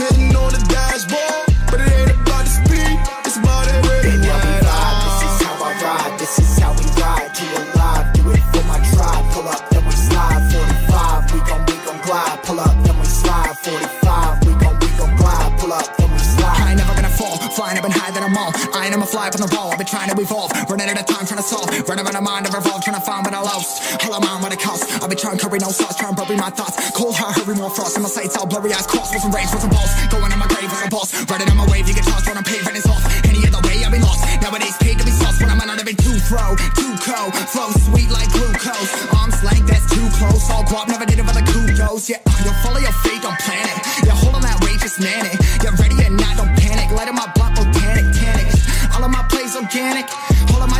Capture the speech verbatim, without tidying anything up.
sitting on the dashboard, but it ain't about the speed, it's about that red and white. This is how I ride, this is how we ride, to alive, do it for my tribe. Pull up, then we slide, forty-five, we gon' we gon' glide. Pull up, then we slide, forty-five, we gon' we gon' glide. Pull up, then we slide. I ain't never gonna fall, flying up and higher than a mall. I ain't I'ma fly up on the wall, I've been trying to evolve, running out of time, trying to solve, running out of mind, I've revolved, trying to find what I lost. Hell, I'm on what it costs. I've been trying to curry no sauce, trying to bury my thoughts. Cold heart, hurry more frost. In my sights, all blurry eyes crossed. With some rage, with some balls. Going on my grave, with some balls. Riding on my wave, you get tossed when I'm paving it's off. Any other way, I've been lost. Nowadays, paid to be sauce. When I'm out, I've been too fro, too cold. Flow sweet like glucose. Arms length, that's too close. All guap, never did it with a kudos. Yeah, you'll follow your fate, don't plan it. You're holding that weight, just man it. You're ready or not, don't panic. Light up my block, organic, tannic. All of my plays organic. All of my